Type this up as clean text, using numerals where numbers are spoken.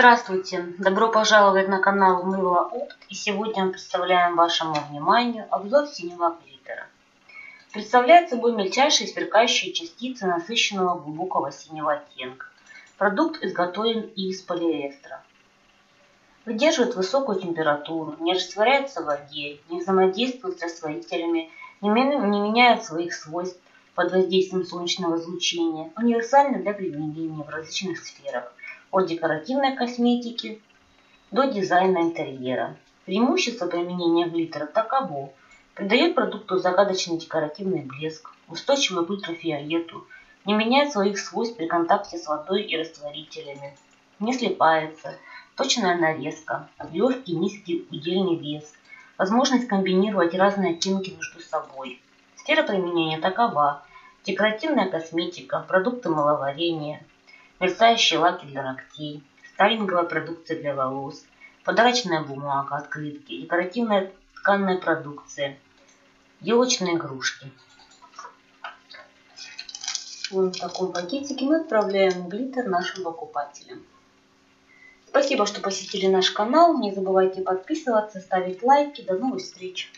Здравствуйте! Добро пожаловать на канал Мыло Опт, и сегодня мы представляем вашему вниманию обзор синего глиттера. Представляет собой мельчайшие сверкающие частицы насыщенного глубокого синего оттенка. Продукт изготовлен из полиэстера. Выдерживает высокую температуру, не растворяется в воде, не взаимодействует с растворителями, не меняет своих свойств под воздействием солнечного излучения, универсально для применения в различных сферах. От декоративной косметики до дизайна интерьера. Преимущество применения глиттера таково: придает продукту загадочный декоративный блеск, устойчивый к ультрафиолету, не меняет своих свойств при контакте с водой и растворителями, не слипается, точная нарезка, легкий низкий удельный вес, возможность комбинировать разные оттенки между собой. Сфера применения такова: декоративная косметика, продукты маловарения, мерцающие лаки для ногтей, стайлинговая продукция для волос, подарочная бумага, открытки, декоративная тканная продукция, елочные игрушки. Вот в таком пакетике мы отправляем глиттер нашим покупателям. Спасибо, что посетили наш канал. Не забывайте подписываться, ставить лайки. До новых встреч!